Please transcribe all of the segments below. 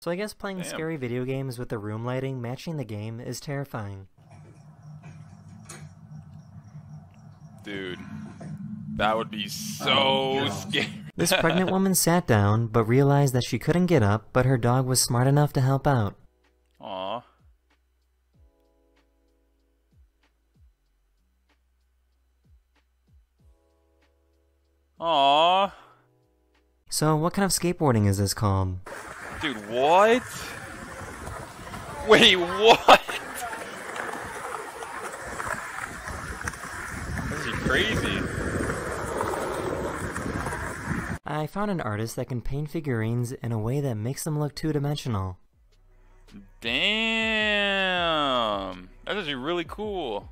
So I guess playing scary video games with the room lighting matching the game is terrifying. Dude, that would be so scary. This pregnant woman sat down, but realized that she couldn't get up, but her dog was smart enough to help out. Aww. Aww. So, what kind of skateboarding is this called? Dude, what? Wait, what? This is crazy. I found an artist that can paint figurines in a way that makes them look two-dimensional. Damn! That's actually really cool.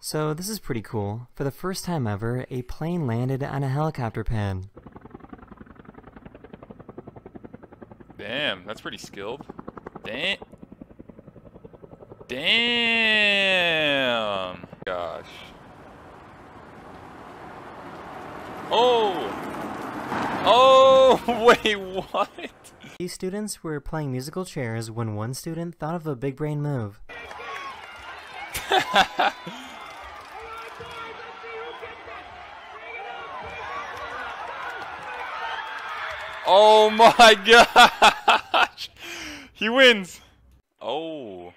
So this is pretty cool. For the first time ever, a plane landed on a helicopter pad. Damn, that's pretty skilled. Damn! Gosh. Oh! Oh! Wait, what? These students were playing musical chairs when one student thought of a big brain move. Oh my gosh! He wins! Oh.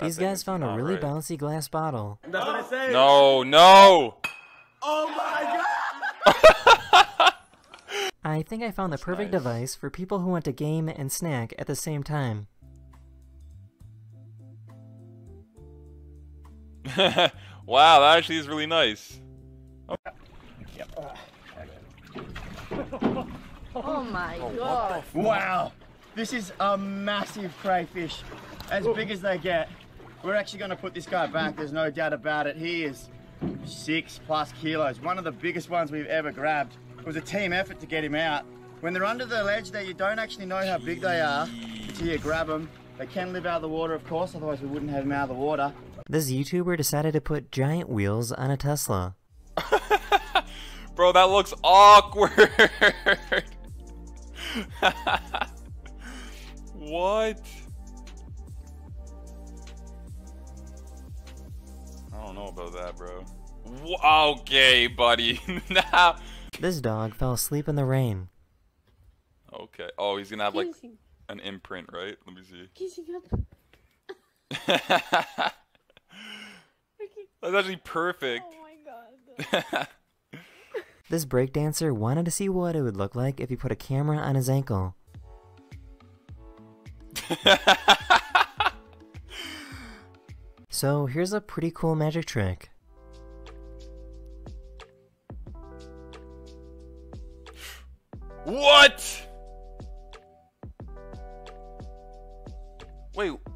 These guys found a really bouncy glass bottle. That's what I say. No, no! Oh my god! I think I found the perfect device for people who want to game and snack at the same time. Wow, that actually is really nice. Oh, oh my god. Wow. This is a massive crayfish. As big as they get. We're actually going to put this guy back, there's no doubt about it. He is 6+ kilos. One of the biggest ones we've ever grabbed. It was a team effort to get him out. When they're under the ledge there, you don't actually know how big they are until you grab them. They can live out of the water, of course, otherwise we wouldn't have them out of the water. This YouTuber decided to put giant wheels on a Tesla. Bro, that looks awkward. What? I don't know about that, bro. Okay, buddy. Nah. This dog fell asleep in the rain. Okay. Oh, he's gonna have like an imprint, right? Let me see. That's actually perfect. Oh my god. This breakdancer wanted to see what it would look like if he put a camera on his ankle. So here's a pretty cool magic trick. What? Wait.